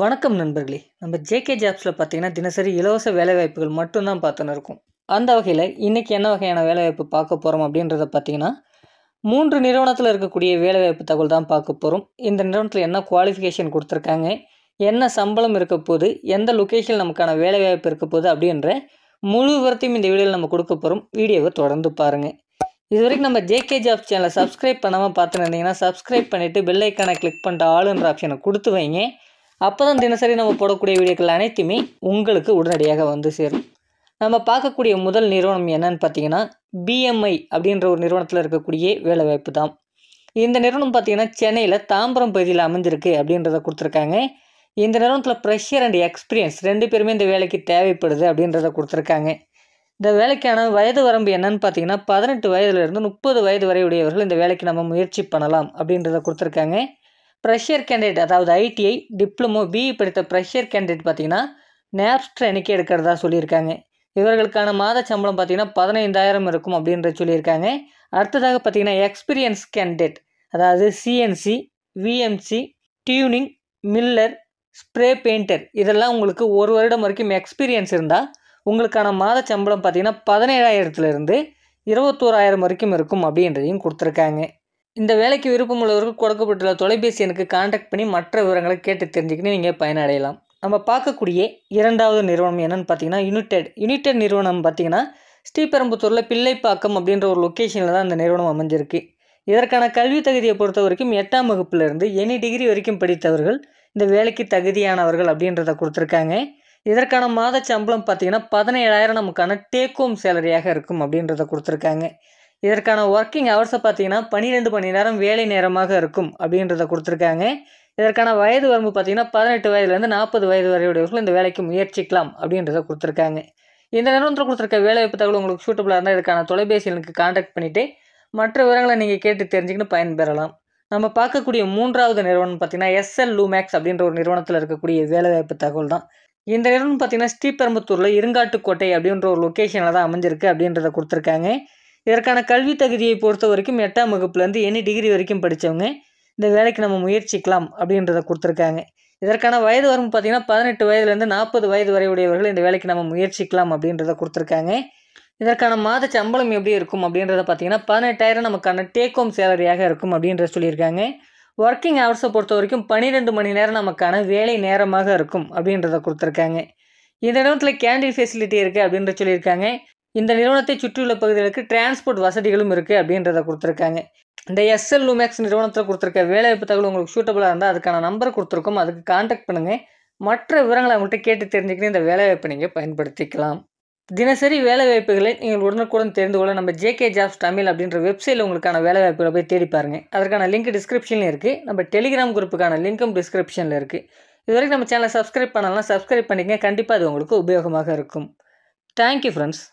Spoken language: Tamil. வணக்கம் நண்பர்களே, நம்ம JK ஜாப்ஸ்ல பாத்தீங்கன்னா தினசரி இலவச வேலை வாய்ப்புகள் மட்டும் தான் பார்த்துட்டு இருக்கோம். அந்த வகையில் இன்னைக்கு என்ன வகையான வேலை வாய்ப்பு பார்க்க போறோம் அப்படின்றத பாத்தீங்கன்னா மூன்று நிறுவனத்துல இருக்கக்கூடிய வேலை வாய்ப்பு தகவல் தான் பார்க்க போறோம். இந்த நிறுவனத்துல என்ன குவாலிஃபிகேஷன் கொடுத்திருக்காங்க, என்ன சம்பளம் இருக்க போகுது, எந்த லொகேஷன் நமக்கான வேலை வாய்ப்பு இருக்க போகுது அப்படின்ற முழு விவரத்தையும் இந்த வீடியோவில் நம்ம கொடுக்க போறோம். வீடியோவை தொடர்ந்து பாருங்க. இது வரைக்கும் நம்ம JK ஜாப்ஸ் சேனலை சப்ஸ்கிரைப் பண்ணாமல் பார்த்துருந்தீங்கன்னா சப்ஸ்கிரைப் பண்ணிவிட்டு பெல் ஐக்கானை கிளிக் பண்ணிட்டு ஆளுன்ற ஆப்ஷனை கொடுத்து வைங்க. அப்போ தான் தினசரி நம்ம போடக்கூடிய வீடியோக்கள் அனைத்துமே உங்களுக்கு உடனடியாக வந்து சேரும். நம்ம பார்க்கக்கூடிய முதல் நிறுவனம் என்னன்னு பார்த்தீங்கன்னா BMI அப்படின்ற ஒரு நிறுவனத்தில் இருக்கக்கூடிய வேலைவாய்ப்பு தான். இந்த நிறுவனம் பார்த்தீங்கன்னா சென்னையில் தாம்பரம் பகுதியில் அமைஞ்சிருக்கு அப்படின்றத கொடுத்துருக்காங்க. இந்த நிறுவனத்தில் ப்ரெஷர் அண்ட் எக்ஸ்பீரியன்ஸ் ரெண்டு பேருமே இந்த வேலைக்கு தேவைப்படுது அப்படின்றத கொடுத்துருக்காங்க. இந்த வேலைக்கான வயது வரம்பு என்னன்னு பார்த்தீங்கன்னா 18 வயதுலேருந்து 30 வயது வரை உடையவர்கள் இந்த வேலைக்கு நம்ம முயற்சி பண்ணலாம் அப்படின்றத கொடுத்துருக்காங்க. ப்ரெஷர் கேண்டிடேட் அதாவது ITI டிப்ளமோ BE படித்த ப்ரெஷர் கேண்டிடேட் பார்த்தீங்கன்னா NAPS ட்ரெயினிங் எடுக்கிறதா சொல்லியிருக்காங்க. இவர்களுக்கான மாத சம்பளம் பார்த்தீங்கன்னா 15,000 இருக்கும் அப்படின்ற சொல்லியிருக்காங்க. அடுத்ததாக பார்த்தீங்கன்னா எக்ஸ்பீரியன்ஸ் கேண்டிடேட் அதாவது CNC VMC tuning miller spray painter இதெல்லாம் உங்களுக்கு 1 வருடம் வரைக்கும் எக்ஸ்பீரியன்ஸ் இருந்தால் உங்களுக்கான மாத சம்பளம் பார்த்தீங்கன்னா 17,000லேருந்து 21,000 வரைக்கும் இருக்கும் அப்படின்றதையும் கொடுத்துருக்காங்க. இந்த வேலைக்கு விருப்பம் உள்ளவர்கள் கொடுக்கப்பட்டுள்ள தொலைபேசி எனக்கு கான்டாக்ட் பண்ணி மற்ற விவரங்களை கேட்டு தெரிஞ்சுக்கிட்டு நீங்கள் பயனடையலாம். நம்ம பார்க்கக்கூடிய இரண்டாவது நிறுவனம் என்னன்னு பார்த்தீங்கன்னா யுனைடெட் நிறுவனம் பார்த்தீங்கன்னா ஸ்ரீபெரும்புத்தூரில் பிள்ளைப்பாக்கம் அப்படின்ற ஒரு லொக்கேஷனில் தான் இந்த நிறுவனம் அமைஞ்சிருக்கு. இதற்கான கல்வி தகுதியை பொறுத்த வரைக்கும் 8ஆம் வகுப்புலேருந்து any டிகிரி வரைக்கும் படித்தவர்கள் இந்த வேலைக்கு தகுதியானவர்கள் அப்படின்றத கொடுத்துருக்காங்க. இதற்கான மாத சம்பளம் பார்த்தீங்கன்னா 17,000 நமக்கான டேக் ஹோம் சேலரியாக இருக்கும் அப்படின்றத கொடுத்துருக்காங்க. இதற்கான ஒர்க்கிங் ஹவர்ஸை பார்த்தீங்கன்னா 12 மணி நேரம் வேலை நேரமாக இருக்கும் அப்படின்றத கொடுத்துருக்காங்க. இதற்கான வயது வரம்பு பார்த்தீங்கன்னா 18 வயதுலேருந்து 40 வயது வரையுடையவர்கள் இந்த வேலைக்கு முயற்சிக்கலாம் அப்படின்றத கொடுத்துருக்காங்க. இந்த நிறுவனத்தில் கொடுத்துருக்க வேலைவாய்ப்பு தகவல் உங்களுக்கு சூட்டபுளாக இருந்தால் இதற்கான தொலைபேசி எனக்கு கான்டாக்ட் பண்ணிவிட்டு மற்ற விவரங்களை நீங்கள் கேட்டு தெரிஞ்சுக்கிட்டு பயன்பெறலாம். நம்ம பார்க்கக்கூடிய மூன்றாவது நிறுவனம் பார்த்தீங்கன்னா SL Lumax அப்படின்ற ஒரு நிறுவனத்தில் இருக்கக்கூடிய வேலைவாய்ப்பு தகவல் தான். இந்த நிறுவனம் பார்த்தீங்கன்னா ஸ்ரீபெரும்புத்தூரில் இருங்காட்டுக்கோட்டை அப்படின்ற ஒரு லொக்கேஷனில் தான் அமைஞ்சிருக்கு அப்படின்றத கொடுத்துருக்காங்க. இதற்கான கல்வி தகுதியை பொறுத்த வரைக்கும் 8ஆம் வகுப்புலேருந்து any டிகிரி வரைக்கும் படித்தவங்க இந்த வேலைக்கு நம்ம முயற்சிக்கலாம் அப்படின்றத கொடுத்துருக்காங்க. இதற்கான வயது வரம்பு பார்த்தீங்கன்னா 18 வயதுலேருந்து 40 வயது வரை உடையவர்கள் இந்த வேலைக்கு நம்ம முயற்சிக்கலாம் அப்படின்றத கொடுத்துருக்காங்க. இதற்கான மாத சம்பளம் எப்படி இருக்கும் அப்படின்றத பார்த்தீங்கன்னா 18,000 நமக்கான டேக் ஹோம் சேலரியாக இருக்கும் அப்படின்றத சொல்லியிருக்காங்க. ஒர்க்கிங் ஹவர்ஸை பொறுத்த வரைக்கும் 12 மணி நேரம் நமக்கான வேலை நேரமாக இருக்கும் அப்படின்றத கொடுத்துருக்காங்க. இந்த நிறுவனத்தில் கேண்டீன் ஃபெசிலிட்டி இருக்குது அப்படின்ற சொல்லியிருக்காங்க. இந்த நிறுவனத்தை சுற்றியுள்ள பகுதிகளுக்கு டிரான்ஸ்போர்ட் வசதிகளும் இருக்குது அப்படின்றத கொடுத்துருக்காங்க. இந்த SL Lumax நிறுவனத்தில் கொடுத்துருக்க வேலைவாய்ப்பு தகவல் உங்களுக்கு சூட்டபுளாக இருந்தால் அதுக்கான நம்பர் கொடுத்துருக்கோம், அதுக்கு கான்டாக்ட் பண்ணுங்கள். மற்ற விவரங்களை அவங்கள்ட்ட கேட்டு தெரிஞ்சுக்கிட்டு இந்த வேலைவாய்ப்பை நீங்கள் பயன்படுத்திக்கலாம். தினசரி வேலைவாய்ப்புகளை நீங்கள் உடனுக்குடன் தெரிந்து கொள்ள நம்ம JK ஜாப்ஸ் தமிழ் அப்படின்ற வெப்சைட்டில் உங்களுக்கான வேலைவாய்ப்புகளை போய் தேடி பாருங்கள். அதற்கான லிங்க் டிஸ்கிரிப்ஷனில் இருக்குது. நம்ம டெலிகிராம் குரூப்புக்கான லிங்க்கும் டிஸ்கிரிப்ஷனில் இருக்குது. இதுவரைக்கும் நம்ம சேனலை சப்ஸ்கிரைப் பண்ணலாம், சப்ஸ்கிரைப் பண்ணிக்கங்க. கண்டிப்பாக அது உங்களுக்கு உபயோகமாக இருக்கும். Thank you friends.